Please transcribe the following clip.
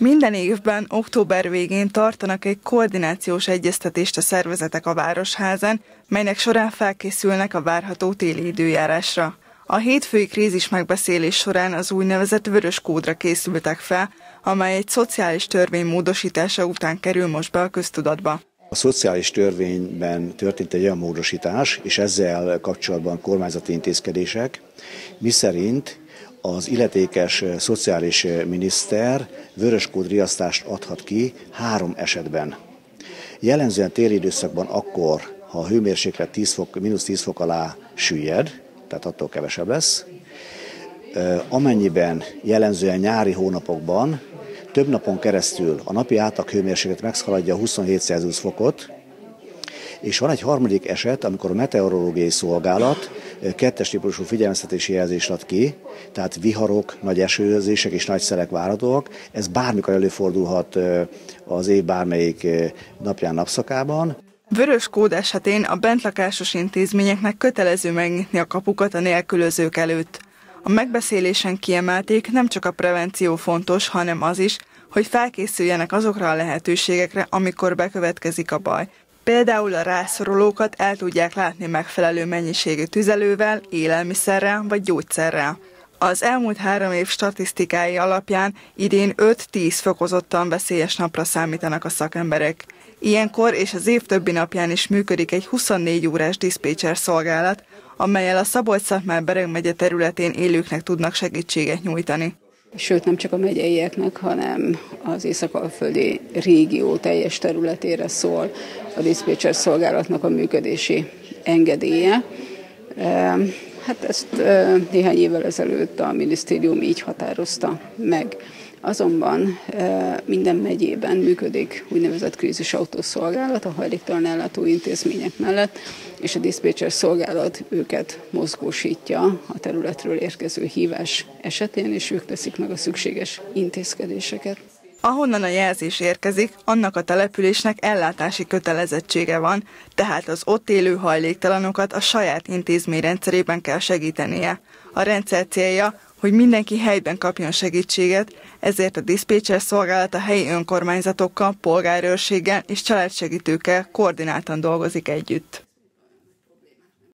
Minden évben október végén tartanak egy koordinációs egyeztetést a szervezetek a Városházán, melynek során felkészülnek a várható téli időjárásra. A hétfői krízis megbeszélés során az úgynevezett vörös kódra készültek fel, amely egy szociális törvény módosítása után kerül most be a köztudatba. A szociális törvényben történt egy olyan módosítás, és ezzel kapcsolatban kormányzati intézkedések, miszerint az illetékes szociális miniszter vöröskód riasztást adhat ki 3 esetben. Jellemzően téli időszakban akkor, ha a hőmérséklet -10 fok alá süllyed, tehát attól kevesebb lesz, amennyiben jellemzően nyári hónapokban több napon keresztül a napi átlaghőmérséklet megszaladja 27-120 fokot, és van egy harmadik eset, amikor a meteorológiai szolgálat 2-es típusú figyelmeztetési jelzést ad ki, tehát viharok, nagy esőzések és nagy szelek várhatóak. Ez bármikor előfordulhat az év bármelyik napján, napszakában. Vörös kód esetén a bentlakásos intézményeknek kötelező megnyitni a kapukat a nélkülözők előtt. A megbeszélésen kiemelték, nem csak a prevenció fontos, hanem az is, hogy felkészüljenek azokra a lehetőségekre, amikor bekövetkezik a baj. Például a rászorulókat el tudják látni megfelelő mennyiségű tüzelővel, élelmiszerrel vagy gyógyszerrel. Az elmúlt 3 év statisztikái alapján idén 5-10 fokozottan veszélyes napra számítanak a szakemberek. Ilyenkor és az év többi napján is működik egy 24 órás diszpécser szolgálat, amellyel a Szabolcs-Szatmár-Bereg megye területén élőknek tudnak segítséget nyújtani. Sőt, nem csak a megyeieknek, hanem az észak-alföldi régió teljes területére szól a diszpécser szolgálatnak a működési engedélye. Hát ezt néhány évvel ezelőtt a minisztérium így határozta meg. Azonban minden megyében működik úgynevezett krízisautószolgálat a hajléktalan ellátó intézmények mellett, és a diszpécser szolgálat őket mozgósítja a területről érkező hívás esetén, és ők teszik meg a szükséges intézkedéseket. Ahonnan a jelzés érkezik, annak a településnek ellátási kötelezettsége van, tehát az ott élő hajléktalanokat a saját intézményrendszerében kell segítenie. A rendszer célja, hogy mindenki helyben kapjon segítséget, ezért a diszpécser szolgálat a helyi önkormányzatokkal, polgárőrséggel és családsegítőkkel koordináltan dolgozik együtt.